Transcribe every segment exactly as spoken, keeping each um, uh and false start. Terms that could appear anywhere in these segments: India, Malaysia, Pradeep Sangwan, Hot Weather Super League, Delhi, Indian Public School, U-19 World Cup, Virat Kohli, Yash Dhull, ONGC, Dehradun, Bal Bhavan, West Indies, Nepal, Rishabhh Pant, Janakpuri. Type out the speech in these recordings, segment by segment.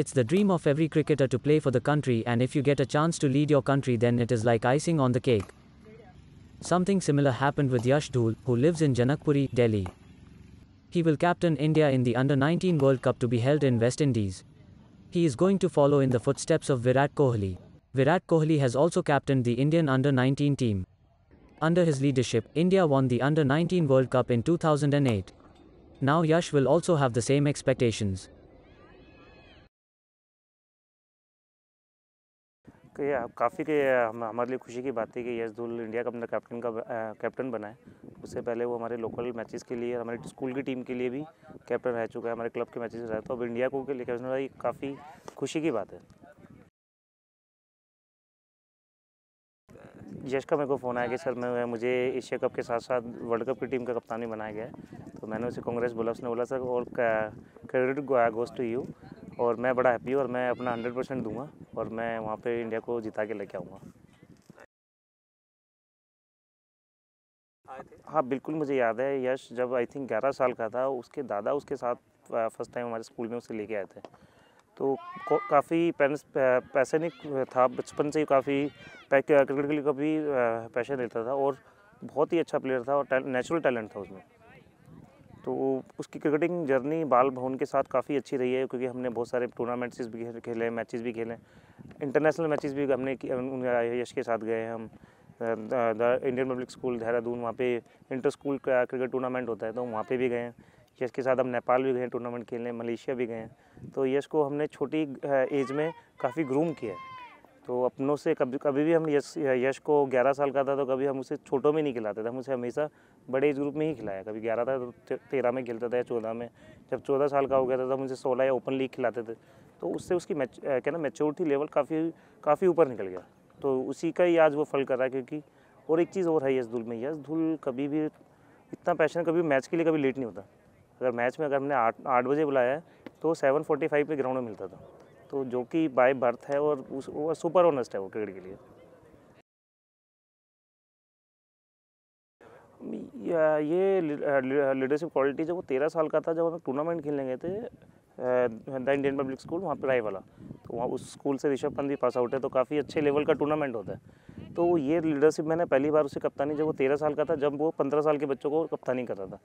It's the dream of every cricketer to play for the country, and if you get a chance to lead your country, then it is like icing on the cake. Something similar happened with Yash Dhull, who lives in Janakpuri, Delhi. He will captain India in the under nineteen World Cup to be held in West Indies. He is going to follow in the footsteps of Virat Kohli. Virat Kohli has also captained the Indian under nineteen team. Under his leadership, India won the under nineteen World Cup in two thousand eight. Now Yash will also have the same expectations. ये काफ़ी के हम हमारे लिए खुशी की बात है कि यश धुल इंडिया का अपना कैप्टन का कैप्टन बना है। उससे पहले वो हमारे लोकल मैचेस के लिए, हमारे स्कूल की टीम के लिए भी कैप्टन रह चुका है, हमारे क्लब के मैचेस रहा, तो अब इंडिया को लेकर काफ़ी खुशी की बात है। यश का मेरे को फ़ोन आया कि सर मैं मुझे एशिया कप के साथ साथ वर्ल्ड कप की टीम का कप्तान भी बनाया गया है, तो मैंने उसे कांग्रेस बोला। उसने बोला सर और क्रेडिट गोज़ टू यू, और मैं बड़ा हैप्पी हूँ और मैं अपना हंड्रेड परसेंट दूँगा और मैं वहाँ पे इंडिया को जिता के लेके आऊँगा। हाँ बिल्कुल, मुझे याद है यश जब आई थिंक ग्यारह साल का था, उसके दादा उसके साथ फर्स्ट टाइम हमारे स्कूल में उसे लेके आए थे। तो काफ़ी पेरेंट्स पैशनिक था, बचपन से ही काफ़ी क्रिकेट के लिए काफ़ी पैशन देता था और बहुत ही अच्छा प्लेयर था और नेचुरल टैलेंट था उसमें। तो उसकी क्रिकेटिंग जर्नी बाल भवन के साथ काफ़ी अच्छी रही है, क्योंकि हमने बहुत सारे टूर्नामेंट्स भी खेले, मैचेस भी खेले, इंटरनेशनल मैचेस भी हमने यश के साथ गए। हम इंडियन पब्लिक स्कूल देहरादून, वहाँ पे इंटर स्कूल का क्रिकेट टूर्नामेंट होता है, तो वहाँ पे भी गए यश के साथ। हम नेपाल भी गए टूर्नामेंट खेलने, मलेशिया भी गए। तो यश को हमने छोटी एज में काफ़ी ग्रूम किया है। तो अपनों से कभी कभी भी हम यश यश को ग्यारह साल का था तो कभी हम उसे छोटों में नहीं खिलाते थे, हम उसे हमेशा बड़े एज ग्रुप में ही खिलाया। कभी ग्यारह था तो तेरह में खेलता था या चौदह में। जब चौदह साल का हो गया था तब उसे सोलह या ओपन लीग खिलाते थे। तो उससे उसकी मैच क्या ना मैच्योरिटी लेवल काफ़ी काफ़ी ऊपर निकल गया। तो उसी का ही आज वो फल कर रहा है। क्योंकि और एक चीज़ और है यश धुल में, यश धुल कभी भी इतना पैशन, कभी मैच के लिए कभी लेट नहीं होता। अगर मैच में अगर हमने आठ आठ बजे बुलाया है तो सेवन फोर्टी फाइव पे ग्राउंड में मिलता था, तो जो कि बाय बर्थ है और उस वो सुपर ऑनेस्ट है वो क्रिकेट के लिए। ये लीडरशिप क्वालिटी जब वो तेरह साल का था, जब हम टूर्नामेंट खेलने गए थे द इंडियन पब्लिक स्कूल, वहाँ पर राय वाला, तो वहाँ उस स्कूल से ऋषभ पंत भी पास आउट है, तो काफ़ी अच्छे लेवल का टूर्नामेंट होता है। तो ये लीडरशिप मैंने पहली बार उसे कप्तानी, जब वो तेरह साल का था, जब वो पंद्रह साल के बच्चों को कप्तानी कर रहा था,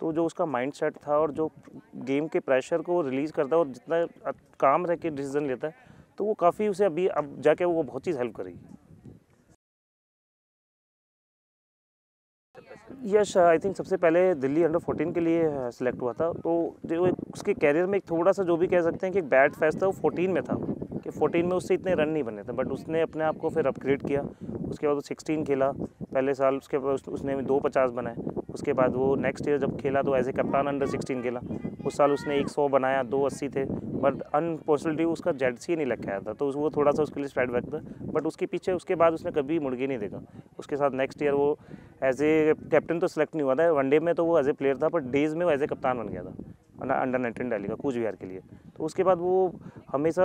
तो जो उसका माइंडसेट था और जो गेम के प्रेशर को रिलीज़ करता है और जितना काम रह के डिसीजन लेता है, तो वो काफ़ी उसे अभी अब जाके वो बहुत चीज़ हेल्प करेगी। यश आई थिंक सबसे पहले दिल्ली अंडर फोर्टीन के लिए सिलेक्ट हुआ था, तो जो उसके कैरियर में एक थोड़ा सा जो भी कह सकते हैं कि बैड फेस था, वो फोर्टीन में था कि फोर्टीन में उससे इतने रन नहीं बने थे, बट उसने अपने आप को फिर अपग्रेड किया। उसके बाद वो सिक्सटीन खेला पहले साल, उसके बाद उसने दो पचास बनाए। उसके बाद वो नेक्स्ट ईयर जब खेला तो एज ए कप्तान अंडर सिक्सटीन खेला, उस साल उसने एक सौ बनाया, दो अस्सी थे, बट अनफॉर्चुनेटली उसका जेड सी नहीं लग आया था, तो वो थोड़ा सा उसके लिए स्ट्राइड बैक था। बट उसके पीछे उसके बाद उसने कभी मुड़के नहीं देखा। उसके साथ नेक्स्ट ईयर वो एज ए कैप्टन तो सिलेक्ट नहीं हुआ था, वनडे में तो वो एज ए प्लेयर था, बट डेज़ में वो एज ए कप्तान बन गया था अंडर नाइनटीन डेली का कूच बिहार के लिए। तो उसके बाद वो हमेशा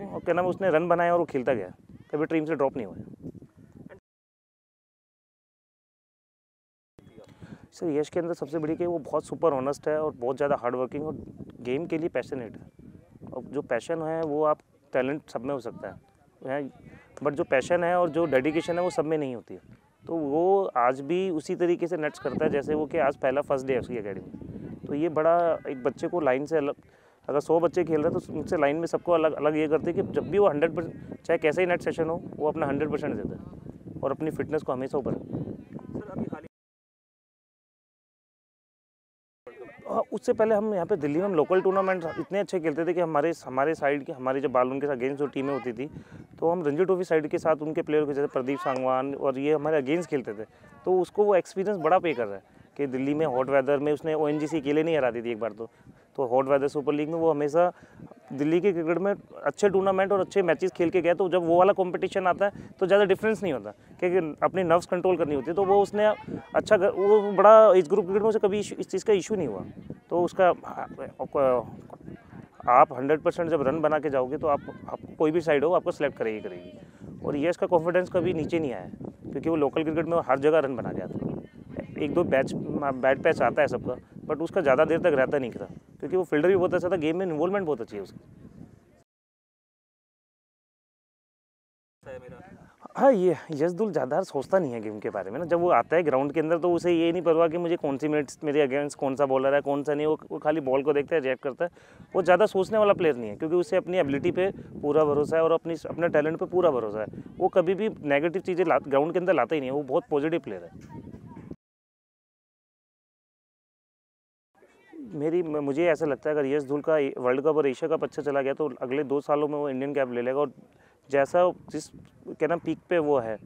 क्या नाम उसने रन बनाया और वो खेलता गया, कभी टीम से ड्रॉप नहीं हुआ। सर यश के अंदर सबसे बड़ी कि वो बहुत सुपर ऑनेस्ट है और बहुत ज़्यादा हार्ड वर्किंग और गेम के लिए पैशनेट है। और जो पैशन है वो आप टैलेंट सब में हो सकता है, बट जो पैशन है और जो डेडिकेशन है वो सब में नहीं होती है। तो वो आज भी उसी तरीके से नट्स करता है जैसे वो कि आज पहला फर्स्ट डे है उसकी अकेडमी। तो ये बड़ा एक बच्चे को लाइन से अलग, अगर सौ बच्चे खेल रहे हैं तो उनसे लाइन में सबको अलग अलग ये करते हैं कि जब भी वो हंड्रेड परसेंट चाहे कैसे ही नट सेशन हो, वो अपना हंड्रेड परसेंट देता है और अपनी फिटनेस को हमेशा ऊपर। उससे पहले हम यहाँ पे दिल्ली में हम लोकल टूर्नामेंट इतने अच्छे खेलते थे कि हमारे हमारे साइड के हमारे जब बाल उनके साथ अगेंस्ट जो टीमें होती थी, तो हम रंजी ट्रॉफी साइड के साथ उनके प्लेयर के जैसे प्रदीप सांगवान और ये हमारे अगेंस्ट खेलते थे। तो उसको वो एक्सपीरियंस बड़ा पे कर रहा है कि दिल्ली में हॉट वेदर में उसने ओएनजीसी के लिए नहीं हरा दी थी एक बार, तो तो हॉट वेदर सुपर लीग में वो हमेशा दिल्ली के क्रिकेट में अच्छे टूर्नामेंट और अच्छे मैचेस खेल के गया। तो जब वो वाला कंपटीशन आता है तो ज़्यादा डिफरेंस नहीं होता, क्योंकि अपनी नर्व्स कंट्रोल करनी होती है। तो वो उसने अच्छा, वो बड़ा इस ग्रुप क्रिकेट में उसे कभी इस चीज़ का इशू नहीं हुआ। तो उसका आप हंड्रेड परसेंट जब रन बना के जाओगे तो आप, आप कोई भी साइड हो आपको सेलेक्ट करेगी करेगी और यश का कॉन्फिडेंस कभी नीचे नहीं आया, क्योंकि वो लोकल क्रिकेट में हर जगह रन बना गया था। एक दो बैच बैट पैच आता है सबका, बट उसका ज़्यादा देर तक रहता नहीं था, क्योंकि वो फील्डर भी बहुत अच्छा था, गेम में इन्वॉल्वमेंट बहुत अच्छी है उसकी। मेरा। हाँ, ये यश दुल ज़्यादा सोचता नहीं है गेम के बारे में ना। जब वो आता है ग्राउंड के अंदर तो उसे ये नहीं परवाह कि मुझे कौन सी मिनट्स मेरे अगेंस्ट कौन सा बॉलर है कौन सा नहीं, वो, वो खाली बॉल को देखता है, रिएक्ट करता है। वो ज़्यादा सोचने वाला प्लेयर नहीं है क्योंकि उसे अपनी एबिलिटी पे पूरा भरोसा है और अपनी अपने टैलेंट पर पूरा भरोसा है। वो कभी भी नेगेटिव चीज़ें ग्राउंड के अंदर लाता ही नहीं है, वो बहुत पॉजिटिव प्लेयर है। मेरी मुझे ऐसा लगता है अगर यश धुल का वर्ल्ड कप और एशिया कप अच्छा चला गया तो अगले दो सालों में वो इंडियन कैप ले लेगा और जैसा जिस क्या नाम पीक पे वो है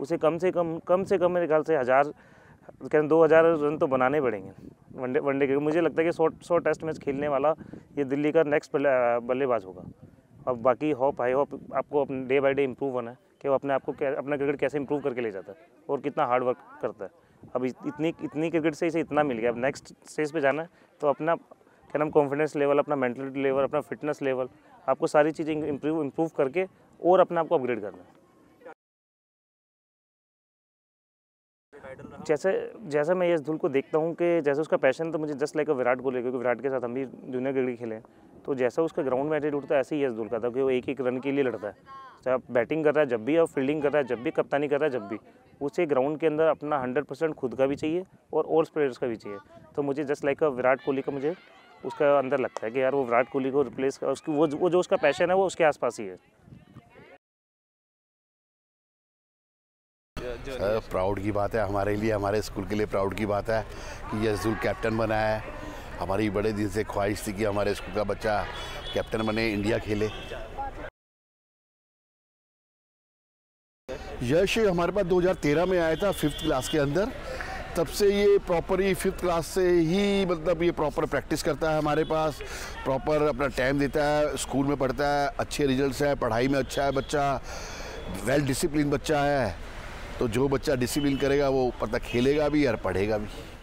उसे कम से कम कम से कम मेरे ख्याल से हज़ार क्या नाम दो हज़ार रन तो बनाने पड़ेंगे वनडे वनडे के। मुझे लगता है कि सौ सौ टेस्ट मैच खेलने वाला ये दिल्ली का नेक्स्ट बल्लेबाज होगा। अब बाकी होप आई होप आपको अपने डे बाई डे इम्प्रूव होना है कि वो अपने आपको अपना क्रिकेट कैसे इम्प्रूव करके ले जाता है और कितना हार्ड वर्क करता है। अब इतनी इतनी क्रिकेट से इसे इतना मिल गया, अब नेक्स्ट स्टेज पे जाना है तो अपना क्या नाम कॉन्फिडेंस लेवल, अपना मेंटलिटी लेवल, अपना फिटनेस लेवल, आपको सारी चीज़ें इम्प्रूव इम्प्रूव करके और अपने आप को अपग्रेड करना है। जैसे जैसा मैं यश धुल को देखता हूँ कि जैसे उसका पैशन तो मुझे जस्ट लाइक विराट कोहली, क्योंकि विराट के साथ हम भी जूनियर क्रिकेट खेले हैं, तो जैसा उसका ग्राउंड में एटीट्यूड था ऐसे ही यश धुल का था कि वो एक एक रन के लिए लड़ता है। चाहे आप बैटिंग कर रहा है जब भी, आप फील्डिंग कर रहा है जब भी, कप्तानी कर रहा है जब भी, उसे ग्राउंड के अंदर अपना हंड्रेड परसेंट खुद का भी चाहिए और और प्लेयर्स का भी चाहिए। तो मुझे जस्ट लाइक विराट कोहली का मुझे उसका अंदर लगता है कि यार वो विराट कोहली को रिप्लेस कर, उसकी वो वो जो उसका पैशन है वो उसके आसपास ही है। प्राउड की बात है हमारे लिए, हमारे स्कूल के लिए प्राउड की बात है कि यश दुल कैप्टन बना है। हमारी बड़े दिन से ख्वाहिश थी कि हमारे स्कूल का बच्चा कैप्टन बने, इंडिया खेले। यश हमारे पास दो हज़ार तेरह में आया था फिफ्थ क्लास के अंदर, तब से ये प्रॉपर ही फिफ्थ क्लास से ही मतलब ये प्रॉपर प्रैक्टिस करता है हमारे पास, प्रॉपर अपना टाइम देता है, स्कूल में पढ़ता है, अच्छे रिजल्ट्स हैं, पढ़ाई में अच्छा है बच्चा, वेल डिसिप्लिन बच्चा है। तो जो बच्चा डिसिप्लिन करेगा वो पता खेलेगा भी और पढ़ेगा भी।